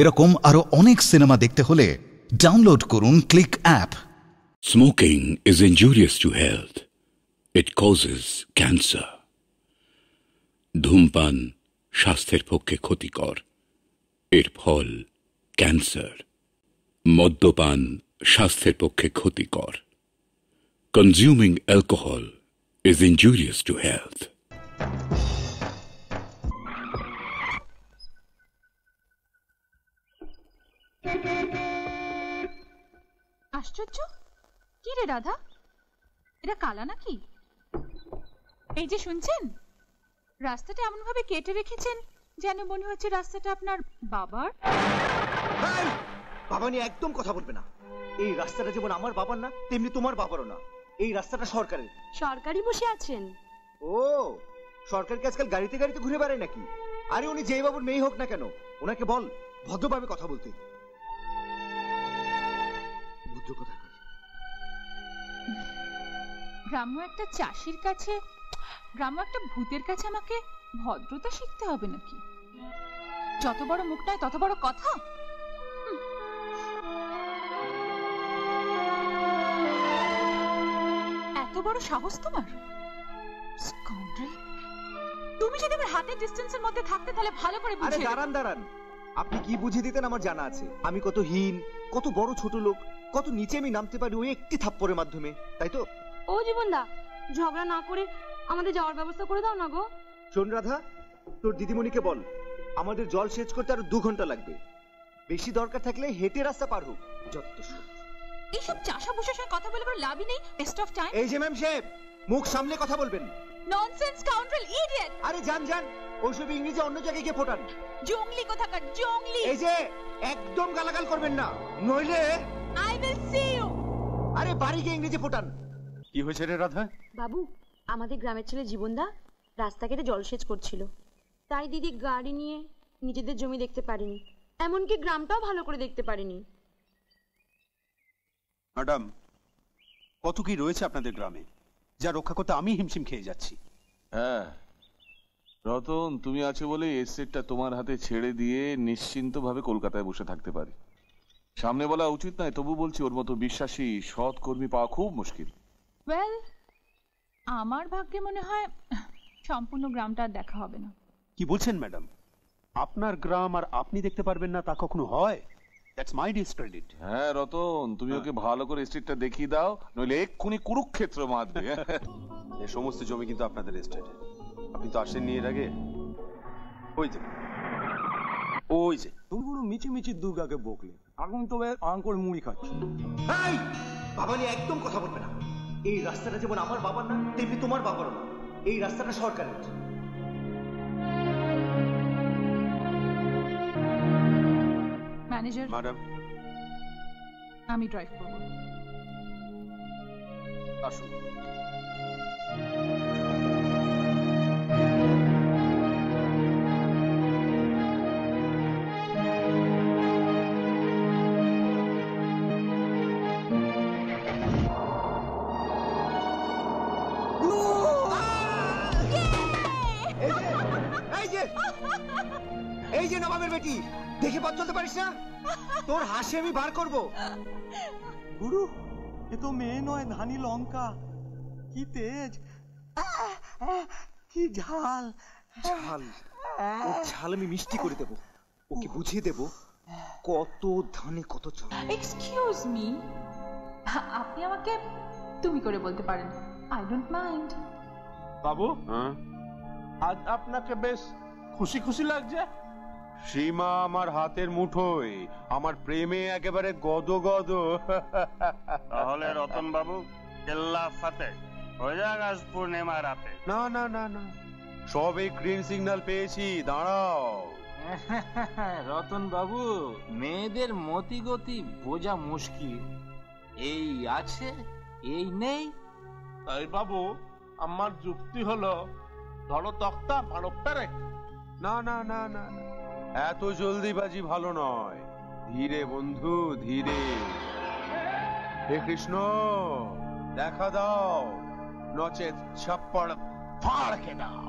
এরকম আরো অনেক সিনেমা দেখতে হলে ডাউনলোড করুন click app. Smoking is injurious to health. It causes cancer. ধূমপান স্বাস্থ্যের পক্ষে ক্ষতিকর, এর ফল ক্যান্সার। মদ্যপান স্বাস্থ্যের পক্ষে ক্ষতিকর। Consuming alcohol is injurious to health. আশ্চর্য, কি রে রাধা, এরা কালা নাকি? এই যে শুনছেন, রাস্তাটা এমন ভাবে কেটে রেখেছেন যেন মনে হচ্ছে রাস্তাটা আপনার বাবার। বাবা নিয়ে একদম কথা বলবে না। এই রাস্তাটা যেমন আমার বাবার না, তেমনি তোমার বাবারও না। এই রাস্তাটা সরকারের। সরকারই বসে আছেন? ও, সরকার কি আজকাল গাড়িতে গাড়িতে ঘুরে বেড়ায় নাকি? আরে উনি যেই বাবুর মেয়ে হোক না কেন, ওনাকে বল ভদ্রভাবে কথা বলতে। গ্রাম্য একটা চাষির কাছে, গ্রাম্য একটা ভূতের কাছে আমাকে ভদ্রতা শিখতে হবে নাকি? যত বড় মুখ নয় তত বড় কথা। এত বড় সাহস তোমার? তুমি যদি আমার হাতের ডিস্টেন্সের মধ্যে থাকতে তাহলে ভালো করে বুঝিয়ে। দাঁড়ান দাঁড়ান, আপনি কি বুঝিয়ে দিতেন আমার জানা আছে। আমি কত হীন, কত বড় ছোট লোক, কত নিচে আমি নামতে পারি ওই একটি থাপ্পড়ের মাধ্যমে, তাই তো? ও জীবনদা, ঝগড়া না করে আমাদের যাওয়ার ব্যবস্থা করে দাও না গো। শোন রাধা, তোর দিদিমণিকে বল আমাদের জল সেচ করতে আরো 2 ঘন্টা লাগবে। বেশি দরকার থাকলে হেঁটে রাস্তা পার হোক। যত এইসব চাষা বসের সঙ্গে কথা বলে লাভই নেই, ওয়েস্ট অফ টাইম। এই যে ম্যাম সাহেব, মুখ সামলে কথা বলবেন। Nonsense scoundrel idiot. আরে জান জান, ওইসব ইংরেজি অন্য জায়গায় গিয়ে ফোটান। জংলি কোথাকার জংলি। এই যে একদম গালাগাল করবেন না, নইলে I will see you. আরে বাড়ি গিয়ে ইংরেজি ফোটান। কি হয়েছে রে রাধা? বাবু, আমাদের গ্রামের ছেলে জীবনদা রাস্তা কেটে জলসেচ করছিল, তাই দিদি গাড়ি নিয়ে নিজেদের জমি দেখতে পারেনি, এমনকি গ্রামটাও ভালো করে দেখতে পারেনি। ম্যাডাম, কত কি রয়েছে আপনাদের গ্রামে, যা রক্ষা করতে আমি হিমশিম খেয়ে যাচ্ছি। হ্যাঁ রতন, তুমি আছো বলে এসেটটা তোমার হাতে ছেড়ে দিয়ে নিশ্চিন্তভাবে কলকাতায় বসে থাকতে পারি। সামনে বলা উচিত নয়, তবু বলছি ওর মতো বিশ্বাসী সৎ কর্মী পাওয়া খুব মুশকিল। ওয়েল, আমার ভাগ্যে মনে হয় সম্পূর্ণ গ্রামটা আর দেখা হবে না। কি বলছেন ম্যাডাম? আপনার গ্রাম আর আপনি দেখতে পারবেন না, তা কখনো হয়? That's my discredit. হ্যাঁ রতন, তুমি ওকে ভালো করে স্ট্রিটটা দেখিয়ে দাও, নইলে এক্ষুনি কুরুক্ষেত্র মারবে। এই সমস্ত জমি কিন্তু আপনাদের স্টেটে, আপনি তো আসেননি এর আগে। ওই যে তুমি কোনো মিচি মিচি দুর্গাকে বকলে, এখন তো আঙ্কর মুড়ি খাচ্ছ। বাবা নিয়ে একদম কথা বলবে না। এই রাস্তাটা যেমন আমার বাবার না, তেমনি তোমার বাবারও না। এই রাস্তাটা সরকারের। ম্যানেজার ম্যাডাম, আমি ড্রাইভ করব। আসুন। এই যে নবাবের বেটি, দেখে পথ চলতে পারিস না? তোর হাসি আমি বার করব। গুরু, এ তো মেয়ে নয়, ধানি লঙ্কা। কি তেজ, কি ঝাল। ওর ঝাল আমি মিষ্টি করে দেব, ওকে বুঝিয়ে দেব কত ধানে কত চাল। এক্সকিউজ মি, আপনি আমাকে তুমি করে বলতে পারেন, আই ডোন্ট মাইন্ড। বাবু, আজ আপনাকে বেশ খুশি খুশি লাগছে। সীমা আমার হাতের মুঠোয়, আমার প্রেমে একেবারে গদগদ। তাহলে রতন বাবু, কেল্লা ফতেহ হয়ে যাক আজ পূর্ণিমা রাতে। না না না না, সবে গ্রিন সিগন্যাল পেয়েছি, দাঁড়াও। রতন বাবু, মেয়েদের মতি গতি বোঝা মুশকিল। এই আছে এই নেই। তাই বাবু, আমার যুক্তি হলো ধরো তক্তা ভালো পেরে। না না না না, এত জলদিবাজি ভালো নয়, ধীরে বন্ধু ধীরে। হে কৃষ্ণ, দেখা দাও, নচেৎ ছাপ্পড় ফাড় কে দাও।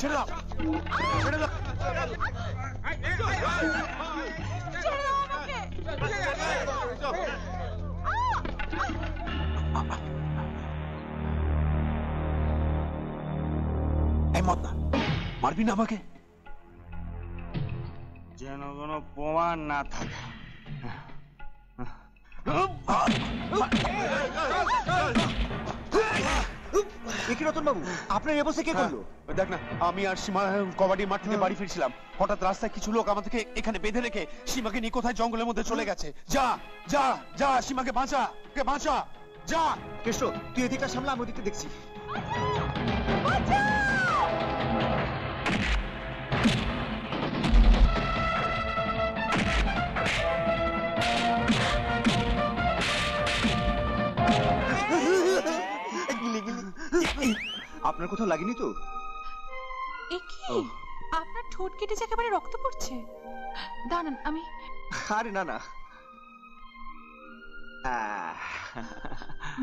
मार भी ना भागे जनगण पवान ना था আপনার কোথাও লাগেনি তো? একি আপনার ঠোঁট কেটে একেবারে রক্ত পড়ছে। দাঁড়ান আমি। আরে না না।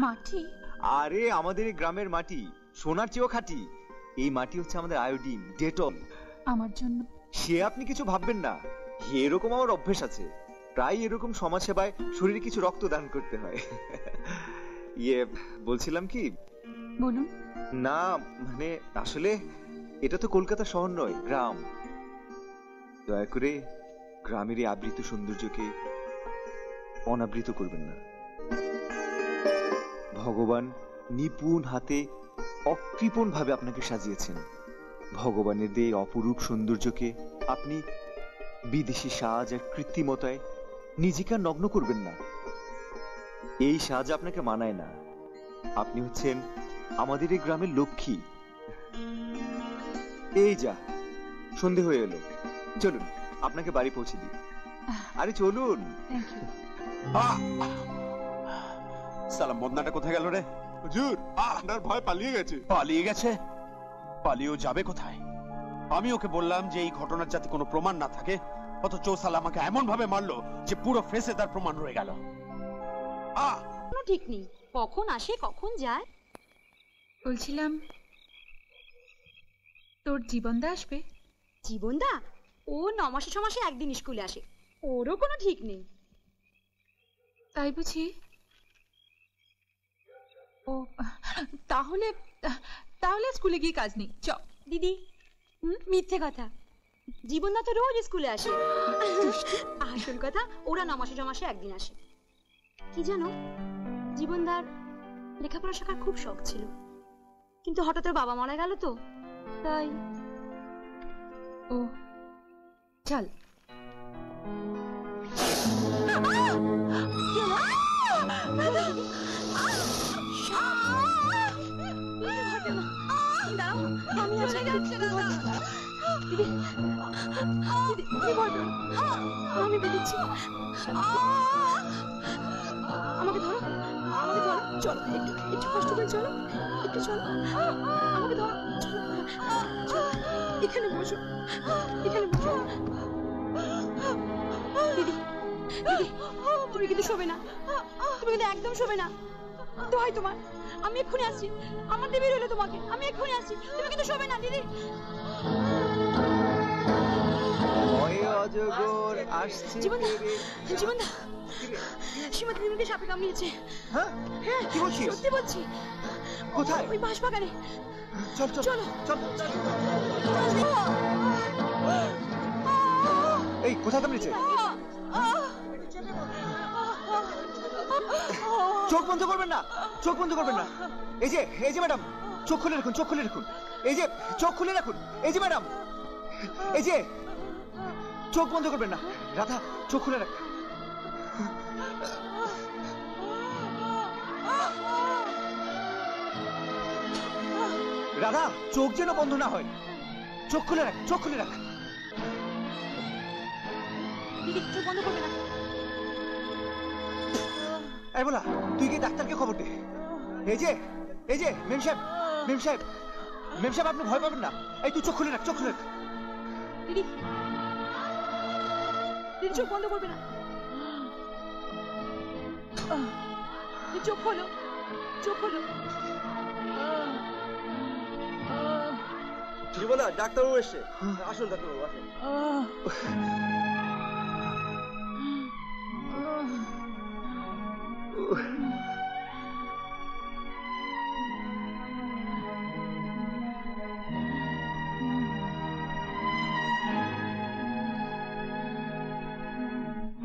মাটি। আরে আমাদের গ্রামের মাটি সোনার চেয়েও খাঁটি। এই মাটি হচ্ছে আমাদের আয়োডিন, ডেটল। আমার জন্য। সে আপনি কিছু ভাববেন না। এরকম আমার অভ্যেস আছে। প্রায় এরকম সমাজ সেবায় শরীরে কিছু রক্ত দান করতে হয়। ইয়ে বলছিলাম কি? বলুন। না মানে আসলে এটা তো কলকাতা শহর নয়, গ্রাম। দয়া করে গ্রামের এই আবৃত সৌন্দর্যকে অনাবৃত করবেন না। ভগবান নিপুণ হাতে অকৃপণ ভাবে আপনাকে সাজিয়েছেন। ভগবানের দেয় অপরূপ সৌন্দর্যকে আপনি বিদেশি সাজ আর কৃত্রিমতায় নিজেকে নগ্ন করবেন না। এই সাজ আপনাকে মানায় না। আপনি হচ্ছেন আমাদের এই গ্রামের লক্ষ্মী। এই যা সন্ধে হয়ে এলো, চলুন আপনাকে বাড়ি পৌঁছে দিই। আরে চলুন। সালাম বদনাটা কোথায় গেল রে? হুজুর আপনার ভয় পালিয়ে গেছে। পালিয়ে গেছে? পালিয়েও যাবে কোথায়? আমি ওকে বললাম যে এই ঘটনার যাতে কোনো প্রমাণ না থাকে, অথচ সালাম আমাকে এমন ভাবে মারলো যে পুরো ফেসে তার প্রমাণ রয়ে গেল। ঠিক নেই কখন আসে কখন যায়। বলছিলাম তোর জীবনদা আসবে? জীবনদা ও নমাসে ছমাসে একদিন স্কুলে আসে, ওরও কোনো ঠিক নেই। তাই বুঝি? ও তাহলে তাহলে স্কুলে গিয়ে কাজ নেই। চ দিদি। মিথ্যে কথা, জীবনদা তো রোজ স্কুলে আসে। আসল কথা ওরা নমাসে ছমাসে একদিন আসে। কি জানো, জীবনদার লেখাপড়া শেখার খুব শখ ছিল, কিন্তু হঠাৎ বাবা মারা গেল তো তাই। ও চল। আমি বেরোচ্ছি, আমাকে ধরো আমাকে ধরো। চলো একটু একটু কষ্ট করে চলো, একটু চলো আমাকে ধরো। এখানে বসো, এখানে বসো। দিদি দিদি তুমি কিন্তু শোবে না, তুমি কিন্তু একদম শোবে না। দোহাই তোমার, আমি এক্ষুনি আসছি। আমার দেবী রইলো তোমাকে, আমি এক্ষুনি আসছি। তুমি কিন্তু শোবে না দিদি। জীবনদা জীবনদা সীমাতে দিদিকে সাপে কামড়িয়েছে। হ্যাঁ কি বলছিস? সত্যি বলছি। কোথায়? ওই বাঁশবাগানে। চল চল চলো চল। এই কোথায় কামড়িয়েছে? চোখ বন্ধ করবেন না, চোখ বন্ধ করবেন না। এই যে এই যে ম্যাডাম চোখ খুলে রাখুন, চোখ খুলে রাখুন। এই যে চোখ খুলে রাখুন। এই যে ম্যাডাম এই যে চোখ বন্ধ করবেন না। রাধা চোখ খুলে রাখ। রাধা চোখ যেন বন্ধ না হয়, চোখ খুলে রাখ, চোখ খুলে রাখ। চোখ বন্ধ করবে না। এই বলা তুই কি ডাক্তারকে খবর দে। এই যে মেম সাহেব, মেম সাহেব, মেম সাহেব আপনি ভয় পাবেন না। এই তুই চোখ খুলে রাখ, চোখ খুলে রাখ। চোখ বন্ধ করবে না। চোখ খোলো, চোখ খোলো। জীবনা ডাক্তারও এসে আসুন ডাক্তারবাবু আসুন।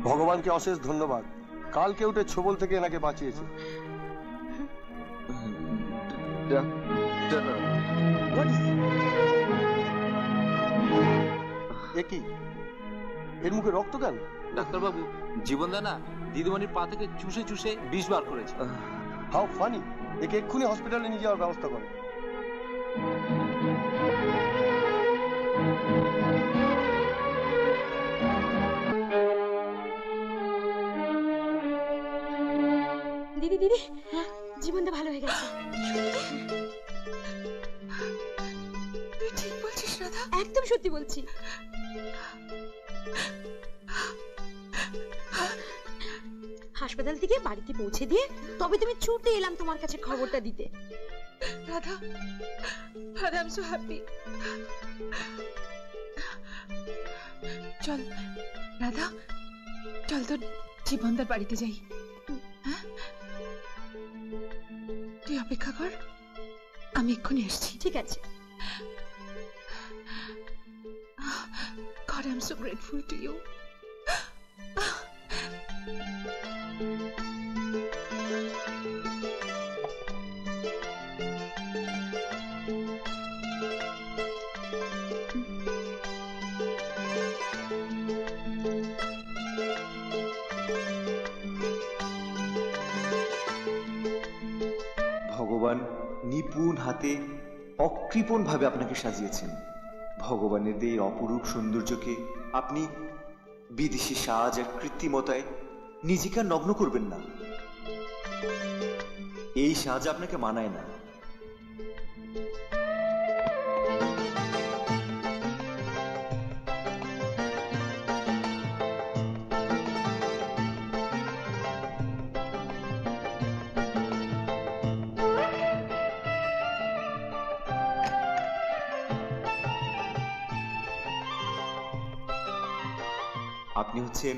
ভগবান কে অশেষ ধন্যবাদ, কালকে উঠে ছবল থেকে এনাকে বাঁচিয়েছে। এর মুখে রক্ত কেন? ডাক্তারবাবু জীবনদা না দিদিমণির পা থেকে চুষে চুষে 20 বার করেছে। হাউ ফানি, একে এক্ষুনি হসপিটালে নিয়ে যাওয়ার ব্যবস্থা করে। দিদি দিদি জীবনটা ভালো হয়ে গেছে। তুই ঠিক বলছিস রাধা? একদম সত্যি বলছি। হাসপাতাল থেকে বাড়িতে পৌঁছে দিয়ে তবে তুমি ছুটে এলাম তোমার কাছে খবরটা দিতে। Radha Radha I am so happy. চল রাধা চল তো জীবনদার বাড়িতে যাই। তুই অপেক্ষা কর, আমি এক্ষুনি আসছি। ঠিক আছে। God, I'm so grateful to you. ভগবান নিপুণ হাতে অকৃপণভাবে আপনাকে সাজিয়েছেন। ভগবানের এই অপরূপ সৌন্দর্যকে আপনি বিদেশি সাজ আর কৃত্রিমতায় নিজেকে নগ্ন করবেন না। এই সাজ আপনাকে মানায় না। আপনি হচ্ছেন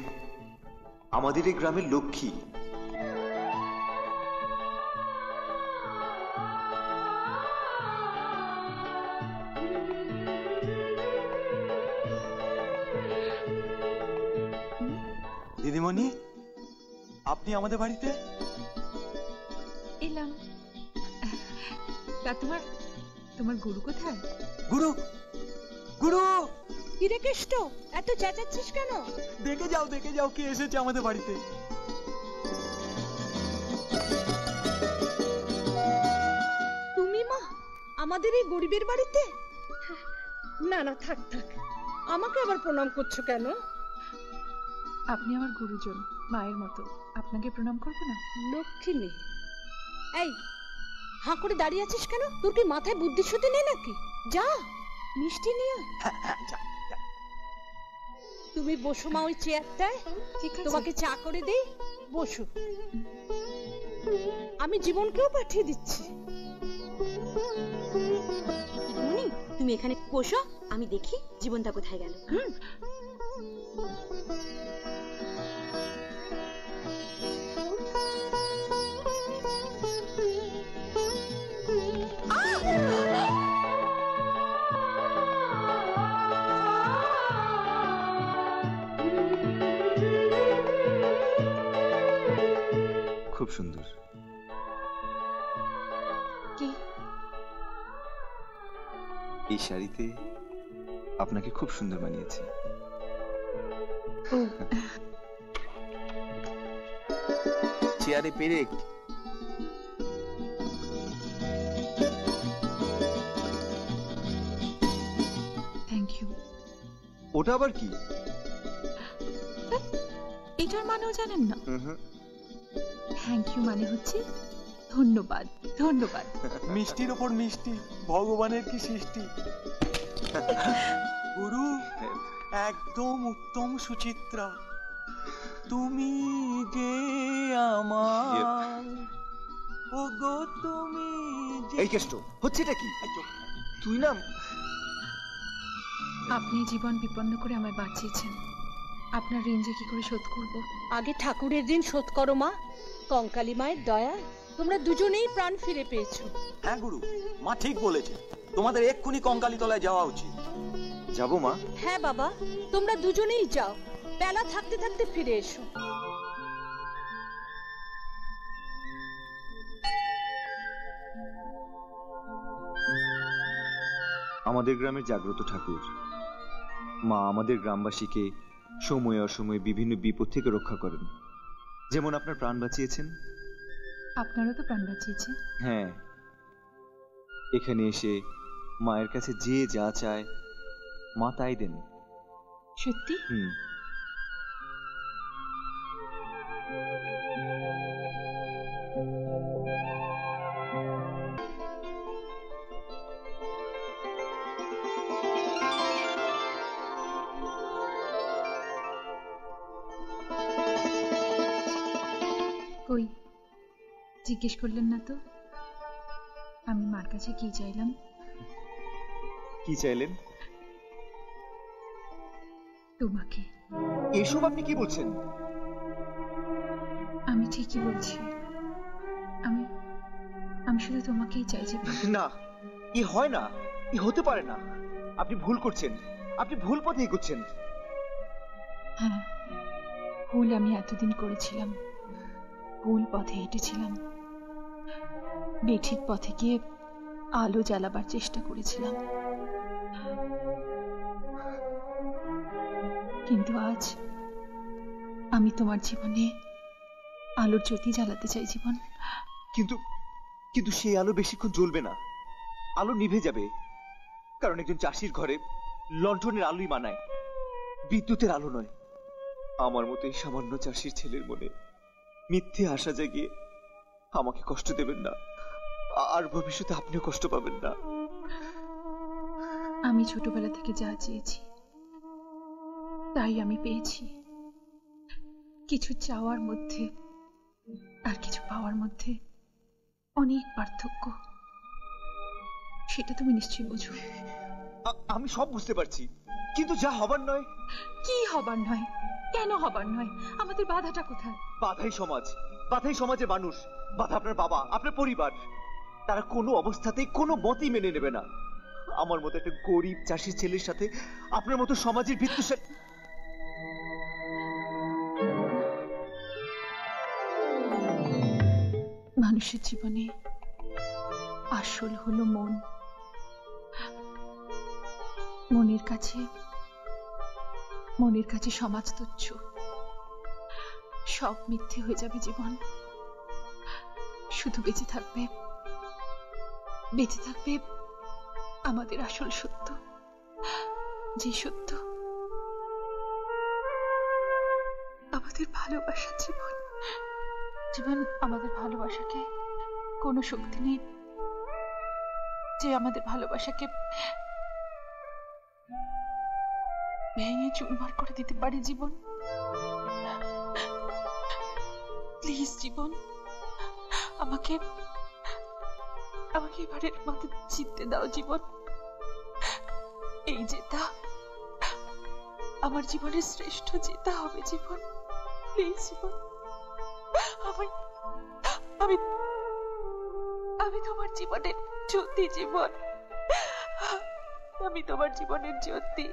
আমাদের এই গ্রামের লক্ষ্মী। দিদিমণি আপনি আমাদের বাড়িতে এলাম। তা তোমার তোমার গুরু কোথায়? গুরু গুরু কৃষ্ণ, এত চেঁচাচ্ছিস কেন? দেখে যাও কে এসেছে আমাদের বাড়িতে। তুমি মা আমাদের এই গরিবের বাড়িতে? না না থাক থাক, আমাকে আবার প্রণাম করছো কেন? আপনি আমার গুরুজন, মায়ের মতো, আপনাকে প্রণাম করবো না? লক্ষ্মী নেই। এই হাঁ করে দাঁড়িয়ে আছিস কেন? তোর কি মাথায় বুদ্ধি শুদ্ধি নেই নাকি? যা মিষ্টি নিয়ে। তুমি বসো মা ওই চেয়ারটায়, তোমাকে চা করে দেই, বসো। আমি জীবনকেও পাঠিয়ে দিচ্ছি। তুমি এখানে বসো, আমি দেখি জীবনটা কোথায় গেল। খুব সুন্দর। এই শাড়িতে আপনাকে খুব সুন্দর মানিয়েছে। চেয়ারে পেরেক। Thank you. ওটা আবার কি? এটার মানেও জানেন না? থ্যাংক ইউ মানে হচ্ছে ধন্যবাদ। ধন্যবাদ। মিষ্টির উপর মিষ্টি, ভগবানের কি সৃষ্টি। গুরু একদম উত্তম সুচিত্রা, তুমি যে আমার ওগো তুমি যে। এই কেষ্ট হচ্ছেটা কি? তুই না आपनी जीवन विपन्न करे आमाय बाँचिয়েছেন आपनार ऋण जे कि करे शोध करब आगे ठाकुरेर ऋण शोध करो मा कंकाली मायेर दया तोमरा दुजोनेई प्राण फिरे पेयेছো। हाँ गुरु मा ठीक बोलेছে তোমাদের এক্ষুনি कंकाली तलाय जावा उचित। যাবো মা। হ্যাঁ বাবা তোমরা দুজনেই যাও বেলা থাকতে থাকতে ফিরে এসো। আমাদের গ্রামের জাগ্রত ঠাকুর মা আমাদের গ্রামবাসীকে সময়ে অসময়ে বিভিন্ন বিপদ থেকে রক্ষা করেন যেমন আপনার প্রাণ বাঁচিয়েছেন আপনারও তো প্রাণ বাঁচিয়েছে। হ্যাঁ এখানে এসে মায়ের কাছে যে যা চায় মা তাই দেন। সত্যি? হুম। কই জিজ্ঞেস করলেন না তো আমি মার কাছে কি চাইলাম। কি চাইলেন? তোমাকে। এসব আপনি কি বলছেন? আমি ঠিকই বলছি আমি আমি শুধু তোমাকেই চাইছি। না ই হয় না ই হতে পারে না আপনি ভুল করছেন আপনি ভুল পথে এগোচ্ছেন। হ্যাঁ ভুল আমি এতদিন করেছিলাম ভুল পথে হেঁটেছিলাম বেঠিক পথে গিয়ে আলো জ্বালাবার চেষ্টা করেছিলাম কিন্তু আজ আমি তোমার জীবনে আলোর জ্যোতি জ্বালাতে চাই জীবন। কিন্তু কিন্তু সেই আলো বেশিক্ষণ জ্বলবে না আলো নিভে যাবে কারণ একজন চাষির ঘরে লণ্ঠনের আলোই মানায় বিদ্যুতের আলো নয়। আমার মতো এই সামান্য চাষির ছেলের মনে মিথ্যে আশা জাগিয়ে আমাকে কষ্ট দেবেন না আর ভবিষ্যতে আপনিও কষ্ট পাবেন না। আমি ছোটবেলা থেকে যা চেয়েছি তাই আমি পেয়েছি কিছু চাওয়ার মধ্যে আর কিছু পাওয়ার মধ্যে অনেক পার্থক্য সেটা তুমি নিশ্চয়ই বুঝো। আমি সব বুঝতে পারছি কিন্তু যা হবার নয়। কি হবার নয়? কেন হবার নয়? আমাদের বাধাটা কোথায়? বাধাই সমাজ বাধাই সমাজে মানুষ বাধা আপনার বাবা আপনার পরিবার তারা কোনো অবস্থাতেই কোনো মতই মেনে নেবে না আমার মতো একটা গরিব চাষির ছেলের সাথে আপনার মতো সমাজের ভিত্তিশালী। মানুষের জীবনে আসল হলো মন মনের কাছে সমাজ তুচ্ছ সব মিথ্যে হয়ে যাবে জীবন শুধু বেঁচে থাকবে আমাদের আসল সত্য যে সত্য আমাদের ভালোবাসার জীবন জীবন আমাদের ভালোবাসাকে কোনো শক্তি নেই যে আমাদের ভালোবাসাকে ভেঙে চুরমার করে দিতে পারি জীবন। প্লিজ জীবন আমাকে আমাকে এবারের মতো জিততে দাও জীবন এই জেতা আমার জীবনের শ্রেষ্ঠ জেতা হবে জীবন প্লিজ জীবন আমি আমি তোমার জীবনের জ্যোতি জীবন আমি তোমার জীবনের জ্যোতি।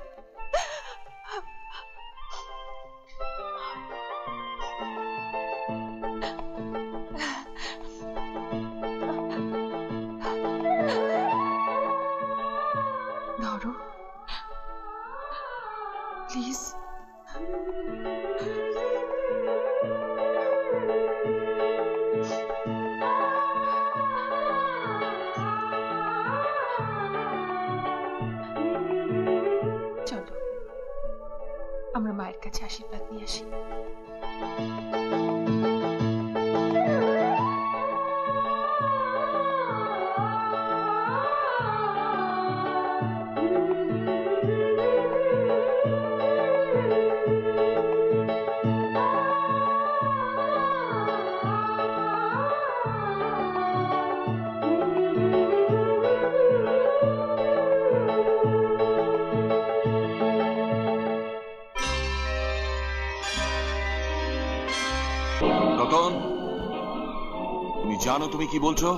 जानो तुमी की बोल चो?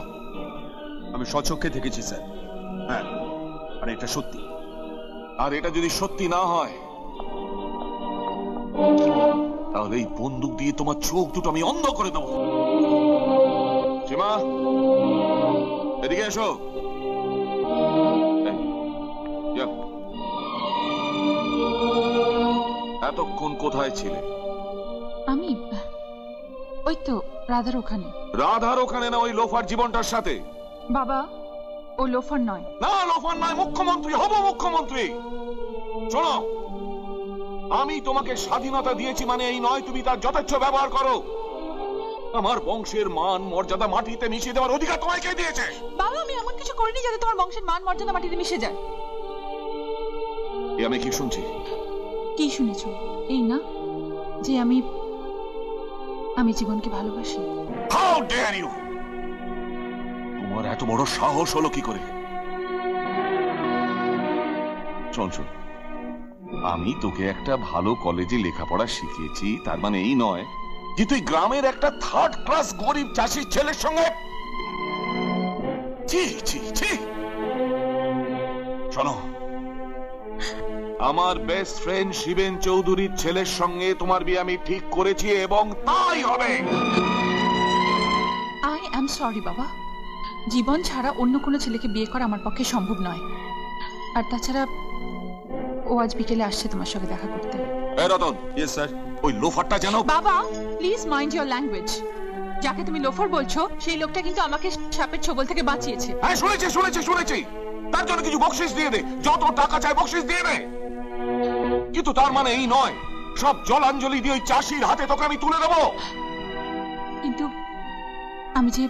हमें शौचोक्के देखे चीज़ है, हैं? अरे इटा शुद्धि, अरे इटा जो दी शुद्धि ना होए, ताहले ये बंदूक दिए तुम्हारे चोक तू टमी अंधा करे दो। चिमा, इधर क्या शो? या, ऐतो कौन को था ये चीले? अमी, वही तो राधार ओखाने ना वही लोफार जीवन टच शाते। बाबा, वो लोफार ना है। ना लोफार ना है मुख्यमंत्री, हो बो मुख्यमंत्री। चलो, आमी तुम्हाके स्वाधीनता दिएছি মানে এই নয় তুমি তার যথেচ্ছ ব্যবহার করো। আমার বংশের মান মর্যাদা মাটিতে মিশিয়ে দেওয়ার অধিকার তোমায় কে দিয়েছে? বাবা আমি এমন কিছু করিনি যাতে তোমার বংশের মান মর্যাদা মাটিতে মিশে যায়। এই আমি কি শুনছি? কি শুনেছো? এই না যে আমি জীবনকে ভালোবাসি। How dare you! তোমার এত বড় সাহস হলো কি করে? চঞ্চল आमी तो के एक टा भालो कॉलेजी लेखा पढ़ा शिक्षित ची तार माने ये ना है जितने ग्रामेर एक टा थर्ड क्लास गरीब चाची चले शंगे ची ची ची चलो आमार बेस्ट फ्रेंड शिवेन चौधरी चले शंगे तुम्हार भी आमी ठीक करे ची एवं ताई होगे I am sorry बाबा जीवन छाड़ा उन्नो कुनो चले के बीए कर आमार पक्के संभव ना है अर्थात छाड़ा ओ आज भी के लिए आश्चर्य तमाशा के देखा करते हैं। ए रातों, ये सर, वो लोफार्टा जानो। बाबा, please mind your language। जाके तुम्हीं लोफार बोलचो, शेरी लोग टेकिंग तो आमाके शापेट छोबल थे के बात ये ची। हैं सुने ची, सुने ची, सुने ची। तार जोन की जो बॉक्सेस दिए दे, जो तो टाका चाहे बॉक्सेस दिए दे। कि तो तार माने ही नॉय, सब जोल अंजलि दियो चाशी राते तो कमी तूने दबो। इंतु, अमिजी,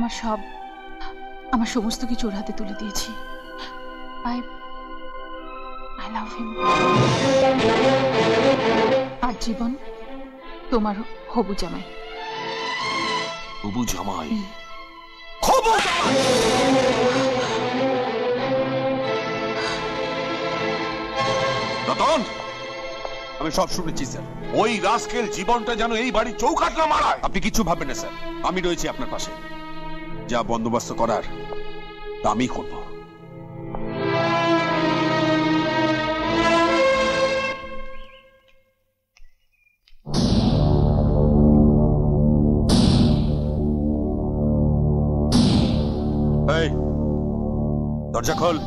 अमार शब, अमार शोमुस्तो की चोर हाथे तूले दिए ची। I I love him. आज जीवन तुम्हारो होबू जमाई। होबू जमाई। होबू जमाई। रतन, हमें सब शुरू नहीं सर। वही रास्केल जीवन टा जानो यही बड़ी चौकाट ना मारा है। अपनी किच्छु भाभे ने सर। आमी रोई ची अपने पासे। जा बंदोबस्त करार, तामी खोलना। दर्जा खोल। आज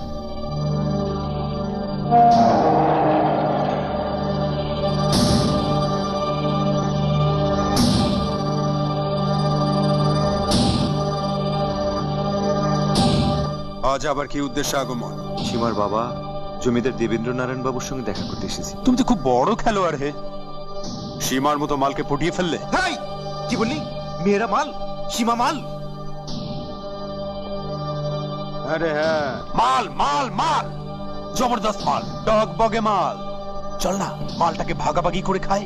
आबार की उद्देश्य आगमन सीमार बाबा जमीदार देवेंद्र नारायण बाबुर संगे देखा करते एसेছি तुम तो खूब बड़ो खेलोयाड़ हे सीमार मतो मालके पटिए फेलले हाय की बोलली मेरा माल सीमा माल अरे हाँ माल माल माल जबरदस्त माल डॉग बॉगे माल चलना माल टके भागा भागी कुड़े खाए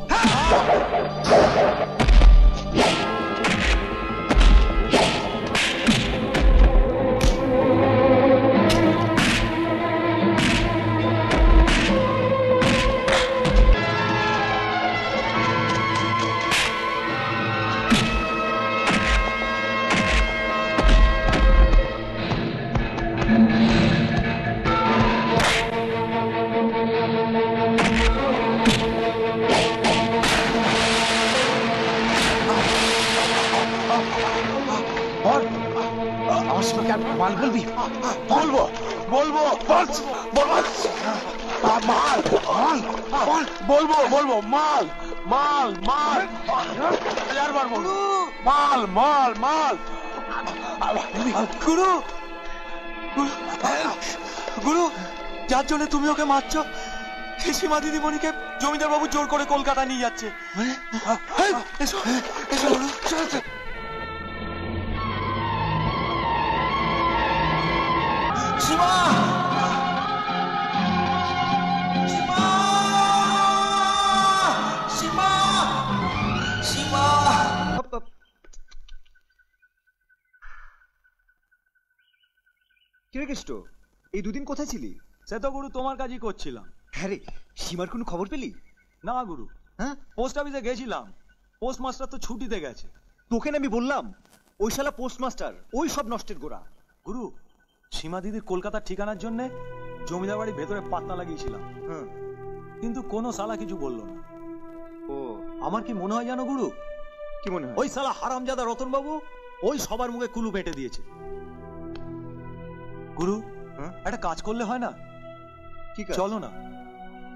जोने तुम्हीं ओके मारचो, किसी मादी दीवानी के ज़मींदार बाबू जोड़ कोड़े कोलकाता नहीं जाते। हैं? ऐसा, ऐसा बोलो। सीमा, सीमा, सीमा, सीमा। क्या किस्तो? ये दो दिन कोठे चिली? सेतो गुरु तुम्हार काजी कोच चिलाम। हैरे, सीमार कुनु खबर पेली? ना गुरु। हाँ? पोस्ट ऑफिस गए चिलाम। पोस्ट मास्टर तो छुट्टी दे गए चे। तो क्या ना मैं बोल लाम? ওই শালা পোস্টমাস্টার ওই সব নষ্টের গোড়া। গুরু, সীমা দিদির কলকাতা ঠিকানার জন্য জমিদার বাড়ি ভেতরে পাতনা লাগিয়েছিলাম, কিন্তু কোনো শালা কিছু বলল না। ও আমার কি মনে হয় জানো গুরু? কি মনে হয়? ওই শালা হারামজাদা রতন বাবু ওই সবার মুখে কুলু পেটে দিয়েছে। গুরু একটা কাজ করলে হয় না? ঠিক আছে চলো না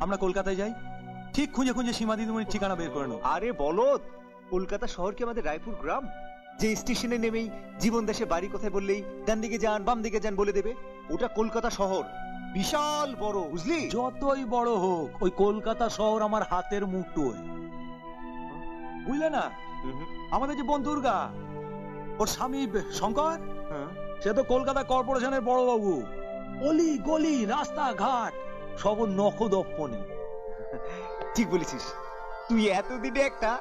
আমরা কলকাতায় যাই, ঠিক খুঁজে খুঁজে সীমা দিদিমণির ঠিকানা বের করে নেব। আরে বলো, কলকাতা শহর কি আমাদের রায়পুর গ্রাম যে স্টেশনে নেমেই জীবন দেশে বাড়ি কোথায় বললেই ডান দিকে যান বাম দিকে যান বলে দেবে? ওটা কলকাতা শহর, বিশাল বড় বুঝলি। যতই বড় হোক ওই কলকাতা শহর আমার হাতের মুঠোয়, বুঝলে না? আমাদের যে বোন দুর্গা ওর স্বামী শঙ্কর, সে তো কলকাতা কর্পোরেশনের বড় বাবু। অলি গলি রাস্তা ঘাট সব নখদপ্পনে। ঠিক বলেছিস তুই, এতদিনে একটা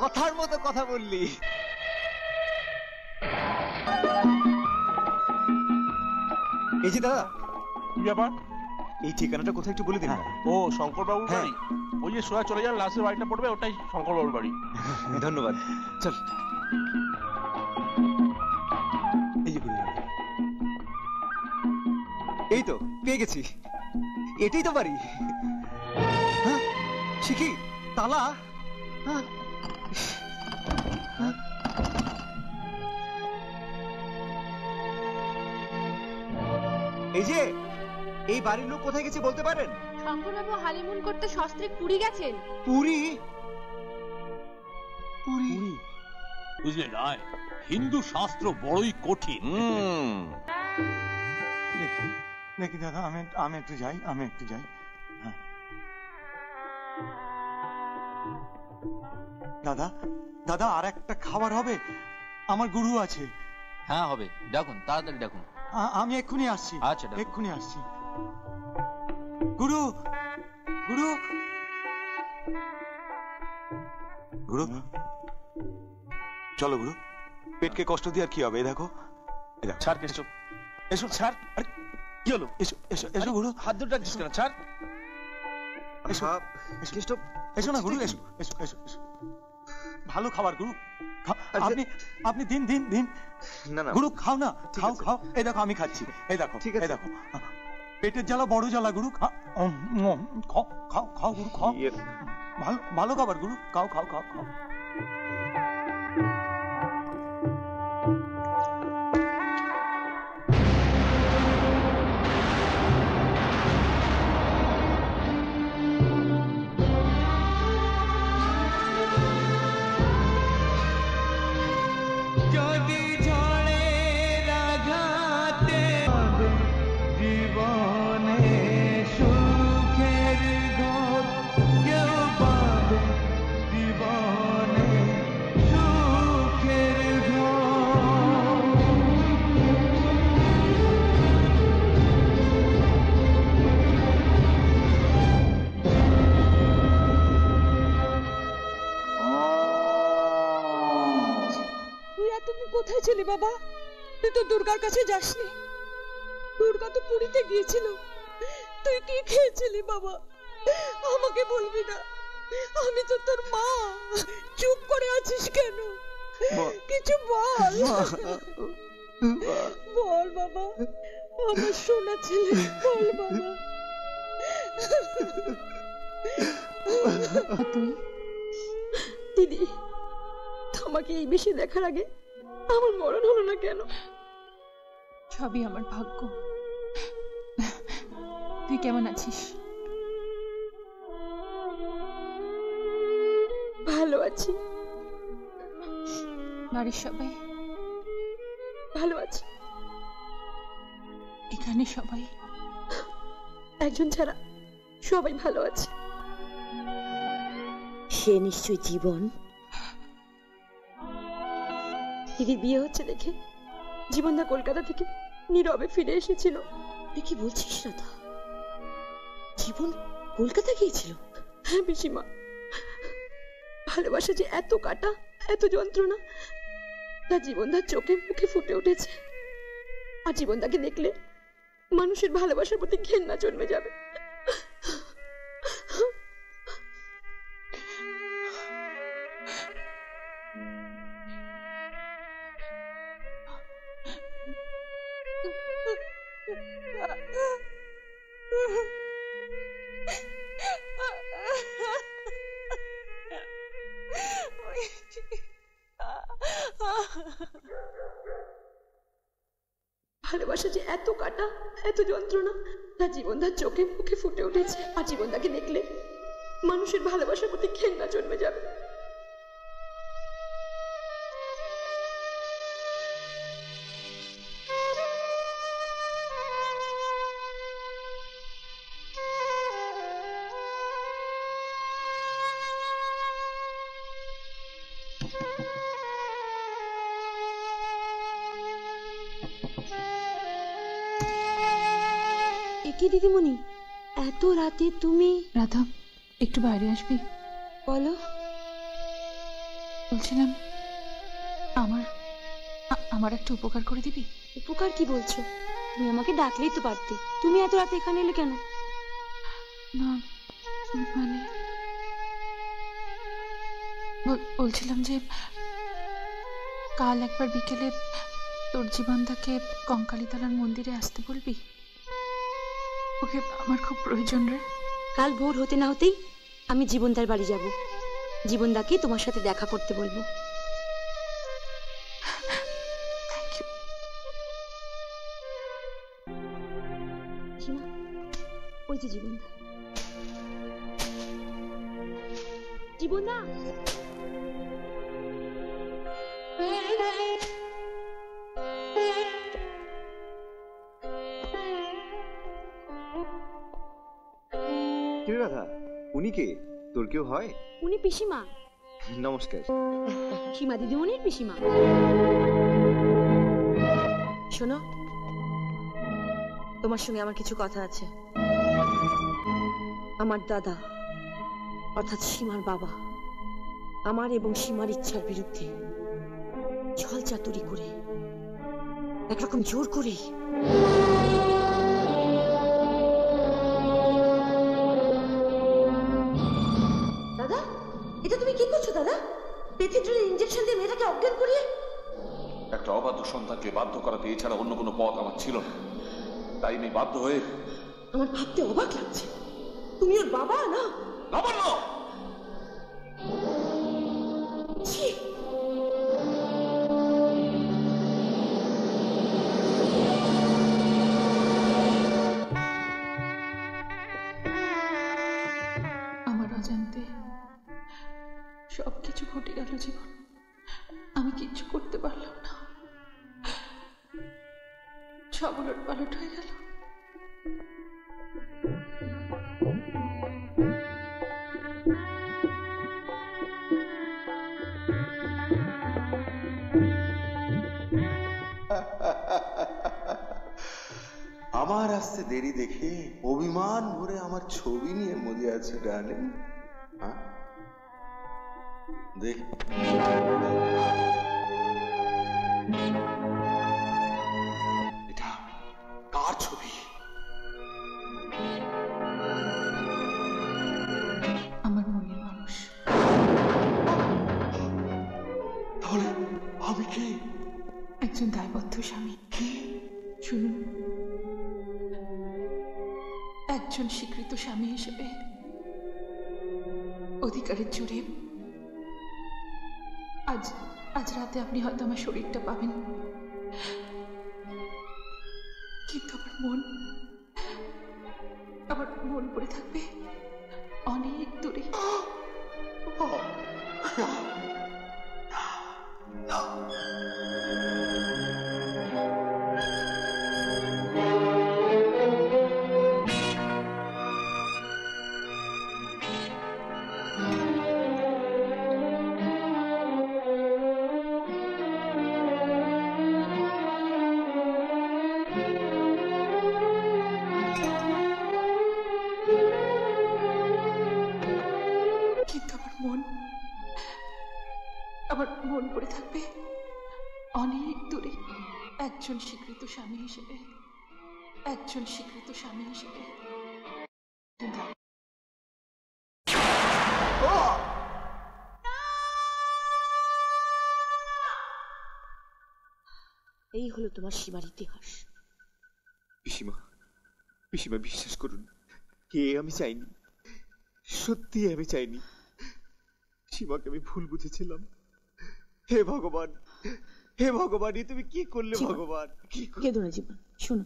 কথার মতো কথা বললি। এই যে দাদা, এই ঠিকানাটা কোথায় একটু বলে দিন। ও শঙ্কর বাবুর বাড়ি, ওই যে সোজা চলে যান লাশের বাড়িটা পড়বে, ওটাই শঙ্কর বাবুর বাড়ি। ধন্যবাদ, চল। এই তো পেয়ে গেছি, এটাই তো বাড়ি। শিখি তালা, এই যে এই বাড়ির লোক কোথায় গেছে বলতে পারেন? শঙ্করবাবু হানিমুন করতে সস্ত্রীক পুরী গেছেন। পুরী? পুরী বুঝলে না, হিন্দু শাস্ত্র বড়ই কঠিন নাকি দাদা? আমি একটু যাই, আমি একটু যাই। দাদা দাদা আর একটা খাবার হবে, আমার গুরু আছে। হ্যাঁ হবে, দেখুন তাড়াতাড়ি দেখুন। আমি এক্ষুনি আসছি। আচ্ছা এক্ষুনি আসছি। গুরু গুরু গুরু চলো গুরু, পেটকে কষ্ট দিয়ে আর কি হবে? দেখো ছাড়, এসো এসো ছাড়। আরে কি হলো? এসো এসো এসো গুরু, হাত দুটো রাখিস কেন? ছাড় এসো এসো এসো না গুরু, এসো এসো এসো এসো। ভালো খাবার গুরু, আপনি আপনি দিন দিন দিন। না না গুরু খাও না, খাও খাও। এই দেখো আমি খাচ্ছি, এই দেখো এই দেখো। পেটের জ্বালা বড় জ্বালা গুরু, খাও খাও খাও গুরু, খাও ভালো ভালো খাবার গুরু, খাও খাও খাও খাও। কোথায় ছিলি বাবা? তুই তো দুর্গার কাছে যাসনি, দুর্গা তো পুরীতে গিয়েছিল। তুই কি খেয়েছিলি বাবা? আমাকে বলবি না? আমি তো তোর মা। চুপ করে আছিস কেন? কিছু বল, বল বাবা, আমার সোনা ছেলে, বল বাবা। তুই দিদি তোমাকে এই বেশি দেখার আগে আমার মরণ হলো না কেন? সবই আমার ভাগ্য। তুই কেমন আছিস? ভালো আছি। বাড়ির সবাই ভালো আছে? এখানে সবাই একজন ছাড়া সবাই ভালো আছে। সে নিশ্চয় জীবন। দিদি বিয়ে হচ্ছে দেখে জীবনদা কলকাতা থেকে নীরবে ফিরে এসেছিল। তুই কি বলছিস রাধা? জীবন কলকাতা গিয়েছিল? হ্যাঁ পিসিমা, ভালোবাসা যে এত কাটা এত যন্ত্রণা তা জীবনদার চোখে মুখে ফুটে উঠেছে। আর জীবনদাকে দেখলে মানুষের ভালোবাসার প্রতি ঘেন্না জন্মে যাবে। दीदीमणि एत राते तुमी राधा एकटू बाहरे आसबी बोलो बोलছিলাম আমার আমার একটা উপকার করে দিবি উপকার কি বলছো তুমি আমাকে ডাকলেই তো পারতে তুমি এত রাতে এখানে এলে কেন না মানে বলছিলাম যে কাল একবার বিকেলে তোর জীবনটাকে কঙ্কালীতলার মন্দিরে আসতে বলবি ओके আমার খুব প্রয়োজন রে কাল ভোর হতে না হতেই আমি জীবনদার বাড়ি যাব জীবনদাকে তোমার সাথে দেখা করতে বলবো থ্যাঙ্ক ইউ কিমা ওই যে জীবনদা জীবনদা दादा अर्थात सीमार बाबा सीमार इच्छार बिरुद्धे छल चातुरी करे एक रकम जोर करे अजानते सबकिछु घटे गेल जीवन देरी देखे अभिमान भरे छवि निये मजे आछे डार्लिंग कार छवि दायबद्ध स्वामी একজন স্বীকৃত স্বামী হিসেবে অধিকারের জোরে আজ আজ রাতে আপনি হয়তো আমার শরীরটা পাবেন কিন্তু আমার মন পড়ে থাকবে অনেক দূরে स्वीकृत स्वामी हिसेबे हलो तुम्हार सीमार इतिहास পিসিমা বিশ্বাস করুন, এ আমি চাইনি, সত্যি আমি চাইনি। সীমাকে আমি ভুল বুঝেছিলাম। হে ভগবান, হে ভগবান, তুমি কি করলে ভগবান! কেঁদো না জীবন, শোনো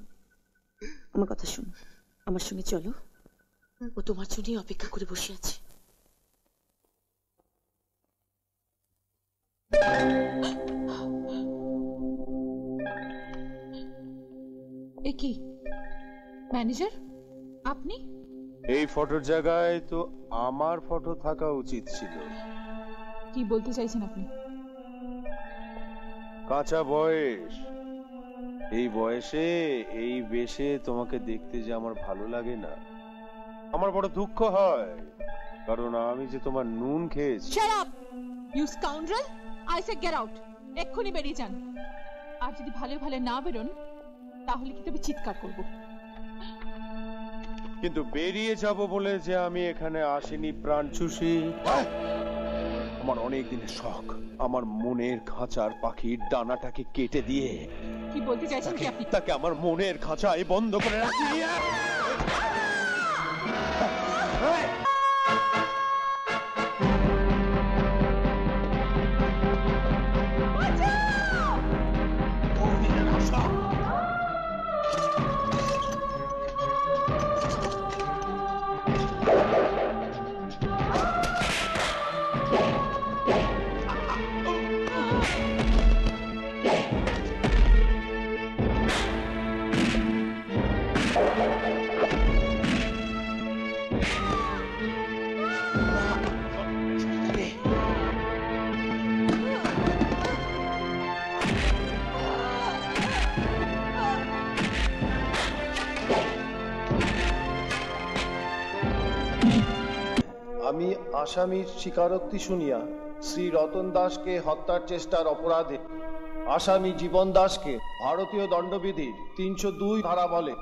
আমার কথা, শোনো আমার সঙ্গে চলো, ও তোমার জন্যই অপেক্ষা করে বসে আছে। একি ম্যানেজার আপনি? এই ফটোর জায়গায় তো আমার ফটো থাকা উচিত ছিল। কি বলতে চাইছেন আপনি? কাঁচা বয়স, এই বয়সে এই বেশে তোমাকে দেখতে যে আমার ভালো লাগে না, আমার বড় দুঃখ হয়, কারণ আমি যে তোমার নুন খেয়েছি। Shut up you scoundrel, I say get out. এক্ষুনি বেরিয়ে যান, আর যদি ভালো ভালো না বেরোন তাহলে কি তবে চিৎকার করব। কিন্তু বেরিয়ে যাব বলে যে আমি এখানে আসিনি প্রাণ চুষি, আমার অনেক দিনের শখ, আমার মনের খাঁচার পাখির ডানাটাকে কেটে দিয়ে। কি বলতে চাইছেন কি আপনি? তাকে আমার মনের খাঁচায় বন্ধ করে রাখি। আমি আসামির স্বীকারোক্তি শুনিয়া শ্রী রতন দাসকে হত্যার চেষ্টার অপরাধে আসামি জীবন দাসকে ভারতীয় দণ্ডবিধির ৩০২ ধারা বলে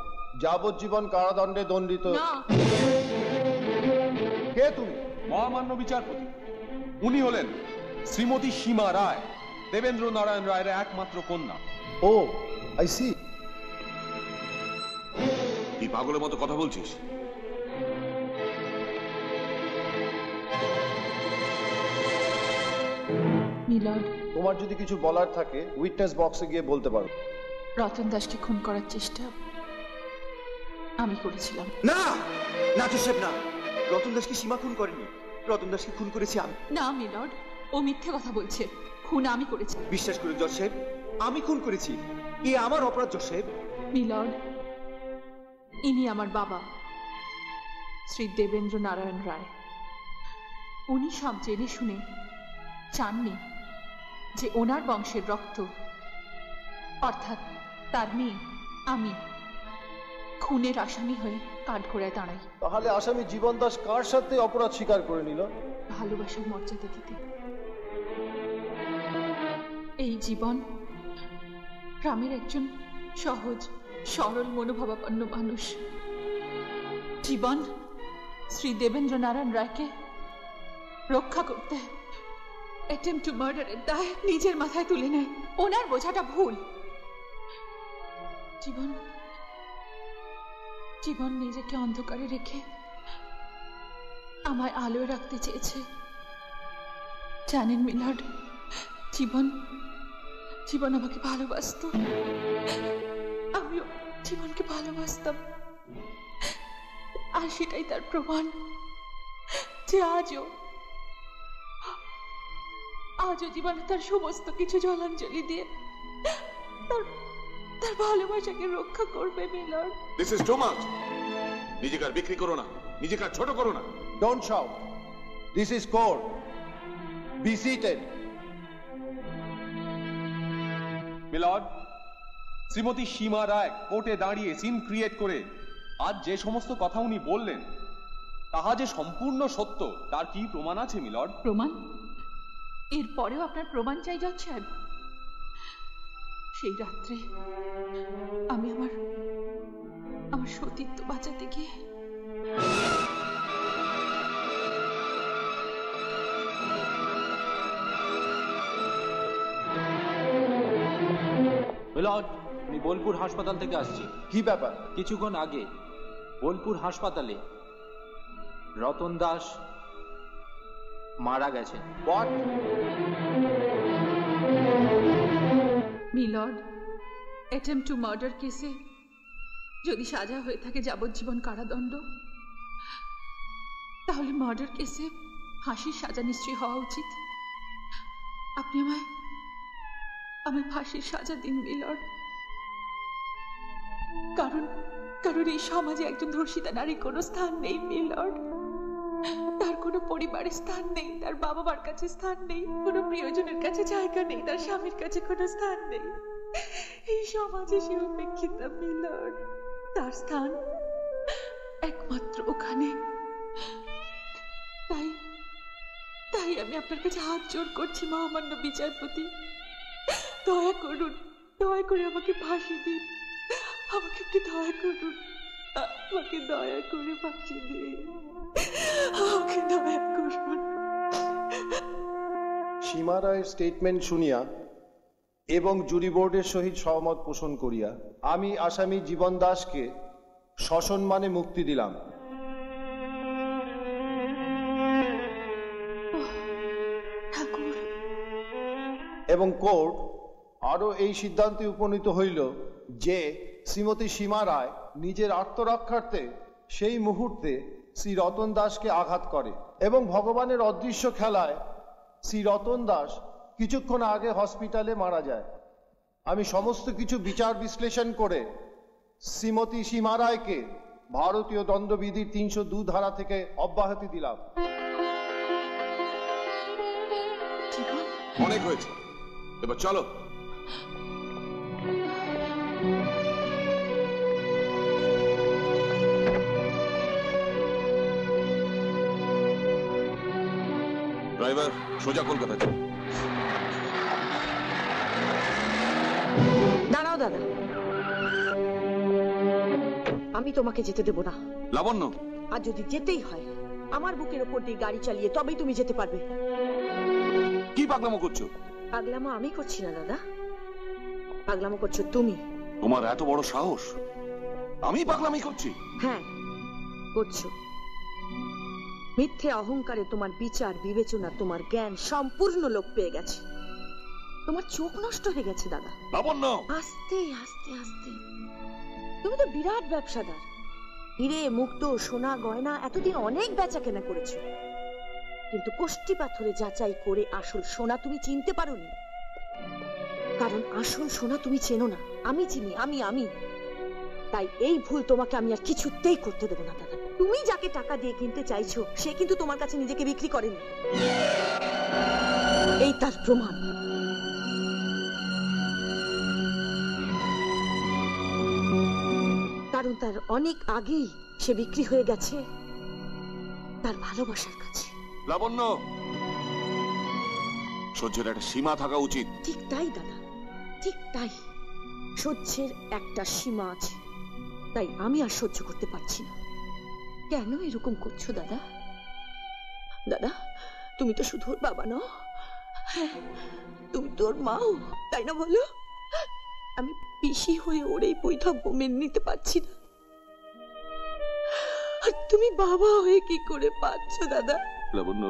যাবজ্জীবন কারাদণ্ডে দণ্ডিত। কে তুমি? মহামান্য বিচারপতি। উনি হলেন শ্রীমতী সীমা রায়, দেবেন্দ্র নারায়ণ রায়ের একমাত্র কন্যা। Oh I see. তুই পাগলের মতো কথা বলছিস? তোমার যদি কিছু বলার থাকে উইটনেস বক্সে গিয়ে বলতে পারো। রতন দাসকে খুন করার চেষ্টা আমি করেছিলাম। না না জোসেফ, না, রতন দাসকে সীমা খুন করেনি, রতন দাসকে খুন করেছি আমি। না মিলর্ড, ও মিথ্যে কথা বলছে, খুন আমি করেছি। বিশ্বাস করুন জোসেফ, আমি খুন করেছি, এ আমার অপরাধ জোসেফ। মিলর্ড, ইনি আমার বাবা শ্রী দেবেন্দ্র নারায়ণ রায়। উনি সব জেনে শুনে চাননি যে ওনার বংশের রক্ত, অর্থাৎ তার মেয়ে আমি, খুনের আসামি হয়ে কাঠগড়ায় দাঁড়াই। তাহলে আসামি জীবন দাস কার সাথে অপরাধ স্বীকার করে নিল? ভালোবাসার মর্যাদা দিতে। এই জীবন গ্রামের একজন সহজ সরল মনোভাবাপন্ন মানুষ। জীবন শ্রী দেবেন্দ্র নারায়ণ রায়কে রক্ষা করতে অ্যাটেম্প টু মার্ডারের দায় নিজের মাথায় তুলে নেয়। ওনার বোঝাটা ভুল। জীবন জীবন নিজেকে অন্ধকারে রেখে আমায় আলোয় রাখতে চেয়েছে। জানেন মিলর্ড, জীবন জীবন আমাকে ভালোবাসত, আমিও জীবনকে ভালোবাসতাম, আর সেটাই তার প্রমাণ যে আজও জীবনে তার সমস্ত কিছু জলাঞ্জলি দিয়ে তার ভালোবাসাকে রক্ষা করবে। Milan, this is too much. নিজেকে বিক্রি করো না, নিজেকে ছোট করো না। Don't shout, this is court, be seated. Milan, Shrimati Seema Roy কোর্টে দাঁড়িয়ে সিন ক্রিয়েট করে আজ যে সমস্ত কথা উনি বললেন তাহা যে সম্পূর্ণ সত্য তার কি প্রমাণ আছে মিলন? প্রমাণ? এরপরেও আপনার প্রমাণ চাই জজ সাহেব। সেই রাত্রে আমি আমার সতীত্ব বাঁচাতে গিয়ে মিলন, আমি বোলপুর হাসপাতাল থেকে আসছি। কি ব্যাপার? কিছুক্ষণ আগে बोलपुर हासपाताले रतन दास मारा गेছেন। मिलर्ड अटेम्प्ट टू मर्डर केसे यदि सजा हुए थाके যাবজ্জীবন कारादंड তাহলে मर्डर केसे फांसिर सजा निश्चय हवा उचित। আপনি আমায় फांसिर सजा दिन मिलर्ड। कारण कारण এই সমাজে একজন ধর্ষিতা নারীর কোনো স্থান নেই মিলর্ড। বিচারপতি দয়া করে ফাঁসি দিন। দয়া করে ফাঁসি দিন। সীমা রায়ের স্টেটমেন্ট শুনিয়া এবং জুরি বোর্ডের সহিত সহমত পোষণ করিয়া আমি আসামি জীবন দাসকে সসম্মানে মুক্তি দিলাম। এবং কোর্ট আরও এই সিদ্ধান্তে উপনীত হইল যে শ্রীমতী সীমা রায় নিজের আত্মরক্ষার্থে সেই মুহূর্তে শ্রী রতন দাসকে আঘাত করে এবং ভগবানের অদৃশ্য খেলায় শ্রী রতন দাস কিছুক্ষণ আগে হসপিটালে মারা যায়। আমি সমস্ত কিছু বিচার বিশ্লেষণ করে শ্রীমতী সীমা রায়কে ভারতীয় দণ্ডবিধির ৩০২ ধারা থেকে অব্যাহতি দিলাম। অনেক হয়েছে, এবার চলো। ড্রাইভার সোজা কলকাতা চল। দাঁড়াও দাদা, আমি তোমাকে যেতে দেব না। লাবণ্য, আর যদি যেতেই হয় আমার বুকের উপর দিয়ে গাড়ি চালিয়ে তবেই তুমি যেতে পারবে। কি পাগলামো করছো? পাগলামো আমি করছি না দাদা, পাগলামো করছো তুমি। তোমার এত বড় সাহস? আমি পাগলামি করছি? হ্যাঁ করছো। মিথ্যে অহংকারে তোমার বিচার বিবেচনা তোমার জ্ঞান সম্পূর্ণ লোপ পেয়ে গেছে। তোমার চোখ নষ্ট হয়ে গেছে দাদা। লাবণ্য, আস্তে আস্তে আস্তে। তুমি তো বিরাট ব্যবসাদার, হীরে মুক্ত সোনা গয়না এতদিন অনেক বেচা কেনা করেছো, কিন্তু কোষ্ঠী পাথরে যাচাই করে আসল সোনা তুমি চিনতে পারোনি। কারণ আসল সোনা তুমি চেনো না, আমি চিনি। আমি তাই এই ভুল তোমাকে আমি আর কিছুতেই করতে দেব না দাদা। তুমি যাকে টাকা দিয়ে কিনতে চাইছো সে কিন্তু তোমার কাছে নিজেকে বিক্রি করেনি, এই তার প্রমাণ। কারণ তার অনেক আগেই সে বিক্রি হয়ে গেছে তার ভালোবাসার কাছে। লাবণ্য, সহ্যের একটা সীমা থাকা উচিত। ঠিক তাই দাদা, ঠিক তাই। সহ্যের একটা সীমা আছে, তাই আমি আর সহ্য করতে পারছি না। কেন এরকম করছো দাদা? দাদা, তুমি তো শুধু ওর বাবা নও, তুমি তো ওর মাও, তাই না বলো? আমি পিসি হয়ে ওর এই বৈধব্য মেনে নিতে পারছি না। আর তুমি বাবা হয়ে কি করে পাচ্ছ দাদা? লাবণ্য,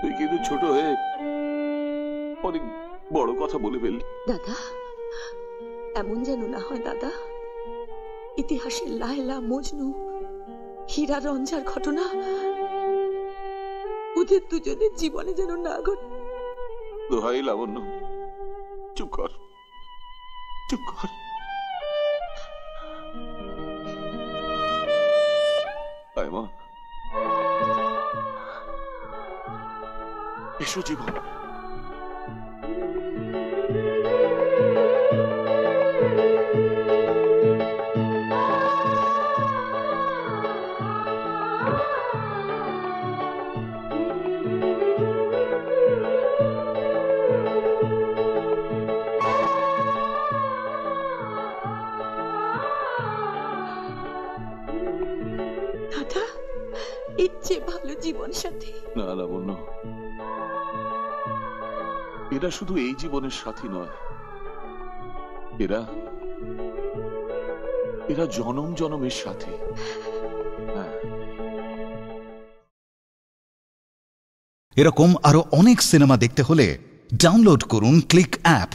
তুই কিন্তু ছোট হয়ে অনেক বড় কথা বলে ফেললি দাদা। এমন যেন না হয় দাদা, ইতিহাসের লায়লা মজনু হীরা রঞ্জার ঘটনা ওদের দুজনের জীবনে যেন না ঘটে। দোহাই লাবণ্য, চুপ কর, চুপ কর। এসো জীবন, এরা শুধু এই জীবনের সাথী নয়, এরা এরা জনম জনমের সাথে। এরকম আরো অনেক সিনেমা দেখতে হলে ডাউনলোড করুন ক্লিক অ্যাপ।